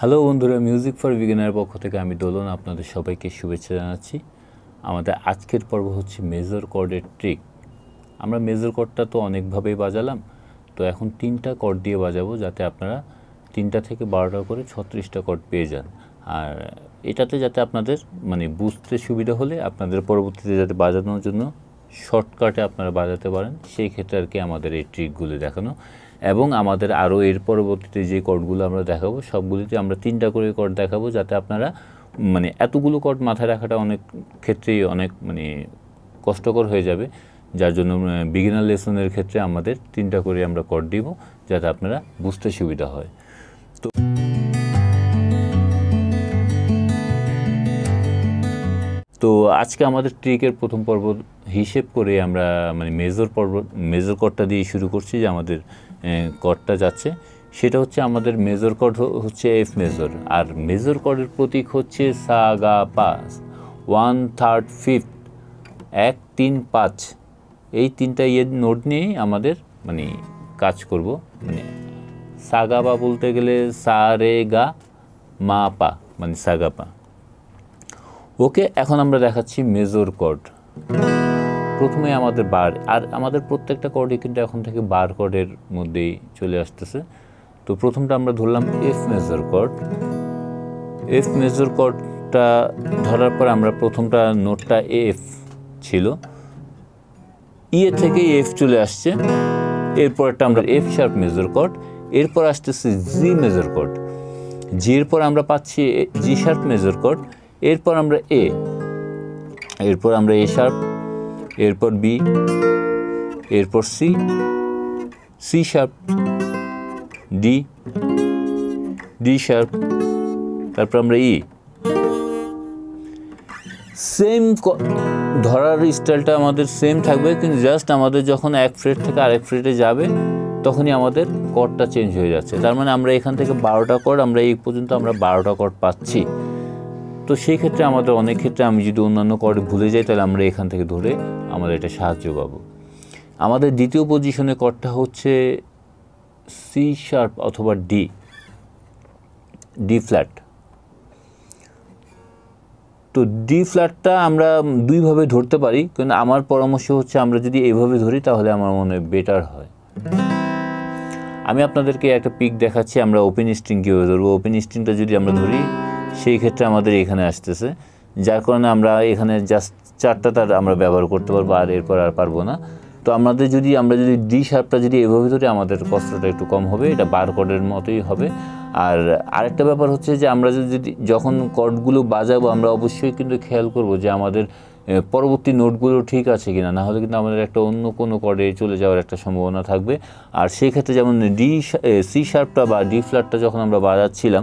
Hello বন্ধুরা, music for beginner পক্ষ থেকে আমি দোলন আপনাদের সবাইকে শুভেচ্ছা জানাচ্ছি। আমাদের আজকের পর্ব হচ্ছে মেজর কর্ডের ট্রিক। আমরা মেজর কর্ডটা তো অনেকভাবেই বাজালাম, তো এখন তিনটা কর্ড দিয়ে বাজাবো যাতে আপনারা 3টা থেকে 12টা করে 36টা কর্ড পেয়ে যান। আর এটাতে যাতে আপনাদের বুঝতে সুবিধা হলে আপনাদের পরবর্তীতে যাতে বাজানোর জন্য শর্টকাটে আপনারা বাজাতে পারেন, সেই ক্ষেত্রে আর কি আমাদের এই ট্রিকগুলো দেখানো। এবং আমাদের আরও এর পরবর্তীতে যে কর্ডগুলো আমরা দেখাবো সবগুলিতে আমরা 3টা করে কর্ড দেখাবো যাতে আপনারা এতগুলো কর্ড মাথায় রাখাটা অনেক ক্ষেত্রেই অনেক কষ্টকর হয়ে যাবে, যার জন্য বিগিনার লেসনের ক্ষেত্রে আমাদের 3টা করে আমরা কর্ড দিব যাতে আপনারা বুঝতে সুবিধা হয়। তো তো আজকে আমাদের ট্রিকের প্রথম পর্ব হিসেব করে আমরা মেজর কর্ডটা দিয়ে শুরু করছি। যে আমাদের কর্ডটা যাচ্ছে সেটা হচ্ছে আমাদের মেজর কর্ড হচ্ছে এফ মেজর, আর মেজর কর্ডের প্রতীক হচ্ছে সা গা পা। 1/3, 5th, 1, 3, 5 এই 3টা নোট নিয়েই আমাদের কাজ করব। সা গা পা বলতে গেলে সা রে গা মা পা, সা গা পা। ওকে, এখন আমরা দেখাচ্ছি মেজর কর্ড। প্রথমে আমাদের বার, আর আমাদের প্রত্যেকটা কর্ডে কিন্তু এখন থেকে বার কর্ডের মধ্যেই চলে আসতেছে। তো প্রথমটা আমরা ধরলাম F major chord. F major কর্ডটা ধরার পর আমরা প্রথমটা নোটটা এফ ছিল, ইয়ে থেকে এফ চলে আসছে। এরপরটা আমরা এফ শার্প মেজর কর্ড, এরপর আসতেছে জি মেজর কর্ড, জি এর পর আমরা পাচ্ছি জি শার্প মেজর কর্ড, এরপর আমরা এ, এরপর আমরা এ শার্প, এরপর বি, এরপর C, C sharp, D, D sharp, তারপর আমরা ই। সেম ধরার স্টাইলটা আমাদের সেম থাকবে, কিন্তু জাস্ট আমাদের যখন এক ফ্রেট থেকে আরেক ফ্রেটে যাবে তখনই আমাদের কর্ডটা চেঞ্জ হয়ে যাচ্ছে। তার আমরা এখান থেকে 12টা কর্ড, আমরা এই পর্যন্ত আমরা 12টা কর্ড পাচ্ছি। তো সেই ক্ষেত্রে আমাদের অনেক ক্ষেত্রে আমি যদি অন্যান্য কর্ড ভুলে যাই তাহলে আমরা এখান থেকে ধরে আমাদের এটা সাহায্য পাবো। আমাদের দ্বিতীয় পজিশনে কর্ডটা হচ্ছে সি শার্প অথবা ডি, ডি ফ্ল্যাট। তো ডি ফ্ল্যাটটা আমরা দুইভাবে ধরতে পারি, কিন্তু আমার পরামর্শ হচ্ছে আমরা যদি এইভাবে ধরি তাহলে আমার মনে হয় বেটার হয়। আমি আপনাদেরকে একটা পিক দেখাচ্ছি আমরা ওপেন স্ট্রিং কীভাবে ধরবো। ওপেন স্ট্রিংটা যদি আমরা ধরি সেই ক্ষেত্রে আমাদের এখানে আসতেছে, যার কারণে আমরা এখানে জাস্ট 4টা তার আমরা ব্যবহার করতে পারবো, আর এরপর আর পারবো না। তো আমাদের যদি আমরা ডি শার্পটা যদি এভাবে ধরি আমাদের কষ্টটা একটু কম হবে, এটা বার কর্ডের মতোই হবে। আর আরেকটা ব্যাপার হচ্ছে যে আমরা যদি যখন কর্ডগুলো বাজাবো আমরা অবশ্যই কিন্তু খেয়াল করব যে আমাদের পরবর্তী নোটগুলো ঠিক আছে কিনা, না হলে কিন্তু আমাদের একটা অন্য কোনো কর্ডে চলে যাওয়ার একটা সম্ভাবনা থাকবে। আর সেক্ষেত্রে যেমন ডি সি শার্পটা বা ডি ফ্ল্যাটটা যখন আমরা বাজাচ্ছিলাম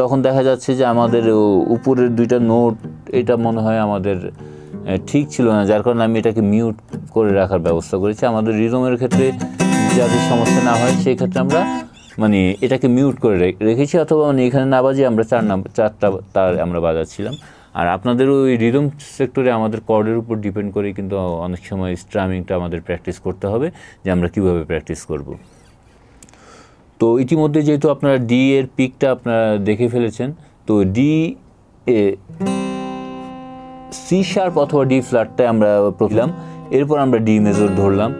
তখন দেখা যাচ্ছে যে আমাদের উপরের 2টা নোট এটা মনে হয় আমাদের ঠিক ছিল না, যার কারণে আমি এটাকে মিউট করে রাখার ব্যবস্থা করেছি। আমাদের রিদমের ক্ষেত্রে যাতে সমস্যা না হয় সেই ক্ষেত্রে আমরা এটাকে মিউট করে রেখেছি, অথবা এখানে না বাজিয়ে আমরা 4টা তার আমরা বাজাচ্ছিলাম। আর আপনাদের ওই রিদম সেক্টরে আমাদের কর্ডের উপর ডিপেন্ড করে কিন্তু অনেক সময় স্ট্রামিংটা আমাদের প্র্যাকটিস করতে হবে যে আমরা কীভাবে প্র্যাকটিস করব। তো ইতিমধ্যে যেহেতু আপনারা ডি এর পিকটা আপনারা দেখে ফেলেছেন, তো ডি এ সি শার্প অথবা ডি ফ্ল্যাটটা আমরা পেলাম, এরপর আমরা ডি মেজর ধরলাম,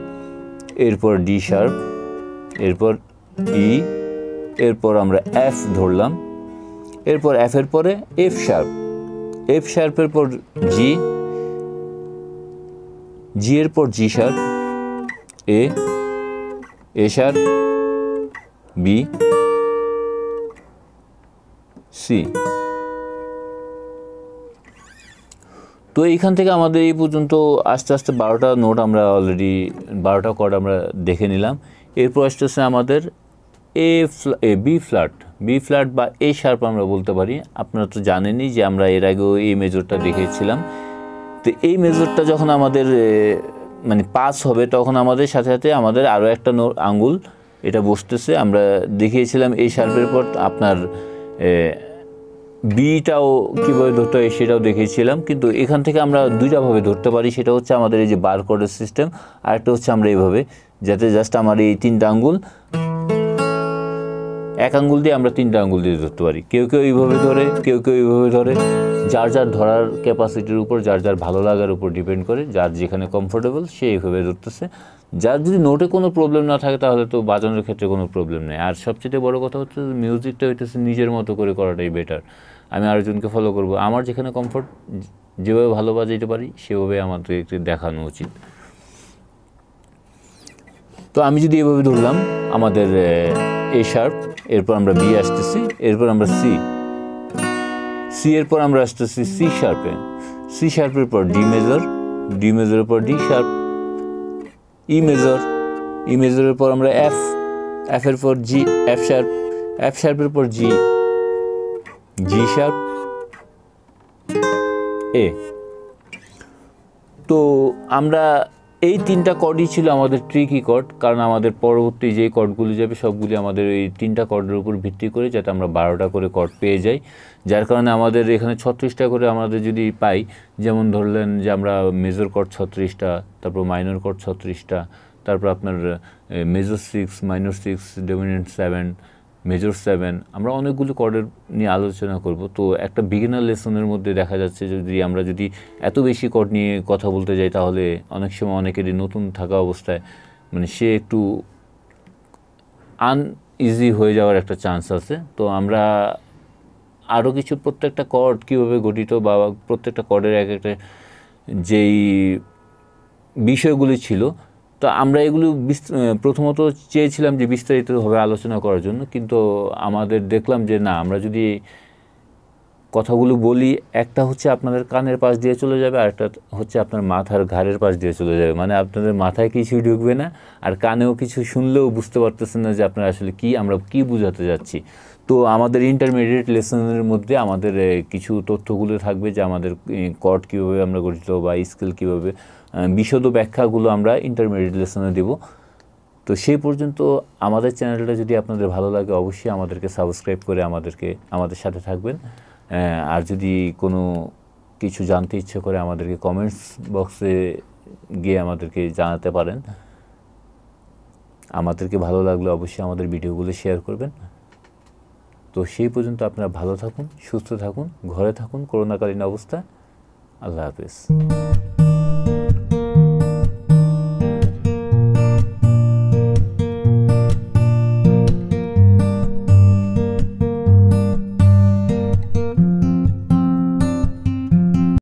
এরপর ডি শার্প, এরপর ই, এরপর আমরা এফ ধরলাম, এরপর এফের পরে এফ শার্প, এফ শার্পের পর জি, জি এর পর G sharp, A, A sharp, B, C. তো এইখান থেকে আমাদের এই পর্যন্ত আস্তে আস্তে 12টা নোট আমরা অলরেডি 12টা কর্ড আমরা দেখে নিলাম। এরপর আস্তে আস্তে আমাদের A B flat, B flat বা এ শার্প আমরা বলতে পারি। আপনারা তো জানেনই যে আমরা এর আগেও এই মেজরটা দেখেছিলাম। তো এই মেজরটা যখন আমাদের পাস হবে তখন আমাদের সাথে সাথে আমাদের আরও একটা আঙ্গুল এটা বসতেছে। আমরা দেখিয়েছিলাম এই শার্পের পর আপনার বিটাও কীভাবে ধরতে হয় সেটাও দেখিয়েছিলাম, কিন্তু এখান থেকে আমরা 2টাভাবে ধরতে পারি। সেটা হচ্ছে আমাদের এই যে বার কর্ডের সিস্টেম, আরেকটা হচ্ছে আমরা এইভাবে যাতে জাস্ট আমার এই 3টা আঙ্গুল एक आंगुल दिए आमरा तीनटा आंगुल दिए धरते पारी केउ केउ एइभाবে ধরে কেউ কেউ এভাবে ধরে যার যার ধরার ক্যাপাসিটির উপর যার যার ভালো লাগার উপর ডিপেন্ড করে যার যেখানে কমফোর্টেবল সে এইভাবে ধরতেছে যার যদি নোটে কোনো প্রবলেম না থাকে তাহলে তো বাজানোর ক্ষেত্রে কোনো প্রবলেম নেই আর সবচেয়ে বড় কথা হচ্ছে মিউজিকটা হইতেছে নিজের মতো করে করাটাই বেটার আমি আরেকজনকে ফলো করব আমার যেখানে কমফোর্ট যেভাবে ভালো বাজাইতে পারি সেভাবে আমাদের একটু দেখানো উচিত তো আমি যদি এভাবে ধরলাম আমাদের A sharp, এরপর আমরা B আসতেছি, এরপর আমরা C, C এরপর আমরা আসতেছি C sharp এ, C sharp এর পর D major এর পর D sharp, E major এর পর আমরা F, F এর পর G, F sharp এর পর G, G sharp, A। তো আমরা এই তিনটা কর্ডই ছিল আমাদের ট্রিকি কর্ড কারণ আমাদের পরবর্তী যে কর্ডগুলো যাবে সবগুলি আমাদের এই তিনটা কর্ডের উপর ভিত্তি করে যাতে আমরা 12টা করে কর্ড পেয়ে যাই যার কারণে আমাদের এখানে 36টা করে আমাদের যদি পাই যেমন ধরলেন যে আমরা মেজর কর্ড 36টা তারপর মাইনর কর্ড 36টা তারপর আপনার মেজর 6 মাইনর 6 ডমিনেন্ট 7 মেজর 7 আমরা অনেকগুলো কর্ডের নিয়ে আলোচনা করব তো একটা বিগিনার লেসনের মধ্যে দেখা যাচ্ছে যদি আমরা যদি এত বেশি কর্ড নিয়ে কথা বলতে যাই তাহলে অনেক সময় অনেকেরই নতুন থাকা অবস্থায় মানে সে একটু আনইজি হয়ে যাওয়ার একটা চান্স আছে তো আমরা আরো কিছু প্রত্যেকটা কর্ড কিভাবে গঠিত বা প্রত্যেকটা কর্ডের এক একটা যেই বিষয়গুলো ছিল তো আমরা এগুলো প্রথমত চেয়েছিলাম যে বিস্তারিতভাবে আলোচনা করার জন্য কিন্তু আমাদের দেখলাম যে না আমরা যদি কথাগুলো বলি একটা হচ্ছে আপনাদের কানের পাশ দিয়ে চলে যাবে আর একটা হচ্ছে আপনার মাথার ঘাড়ের পাশ দিয়ে চলে যাবে মানে আপনাদের মাথায় কিছু ঢুকবে না আর কানেও কিছু শুনলেও বুঝতে পারতেছেন না যে আপনারা আসলে কি আমরা কি বোঝাতে যাচ্ছি তো আমাদের ইন্টারমিডিয়েট লেসনের মধ্যে আমাদের কিছু তথ্যগুলো থাকবে যে আমাদের কর্ড কিভাবে আমরা গঠিত বা স্কেল কিভাবে বিশদ ব্যাখ্যাগুলো আমরা ইন্টারমিডিয়েট লেসনে দেব তো সেই পর্যন্ত আমাদের চ্যানেলটা যদি আপনাদের ভালো লাগে অবশ্যই আমাদেরকে সাবস্ক্রাইব করে আমাদের সাথে থাকবেন আর যদি কোনো কিছু জানতে ইচ্ছে করে আমাদেরকে কমেন্টস বক্সে গিয়ে আমাদেরকে জানাতে পারেন আমাদেরকে ভালো লাগলে অবশ্যই আমাদের ভিডিওগুলো শেয়ার করবেন তো সেই পর্যন্ত আপনারা ভালো থাকুন সুস্থ থাকুন ঘরে থাকুন করোনাকালীন অবস্থা আল্লাহ হাফেজ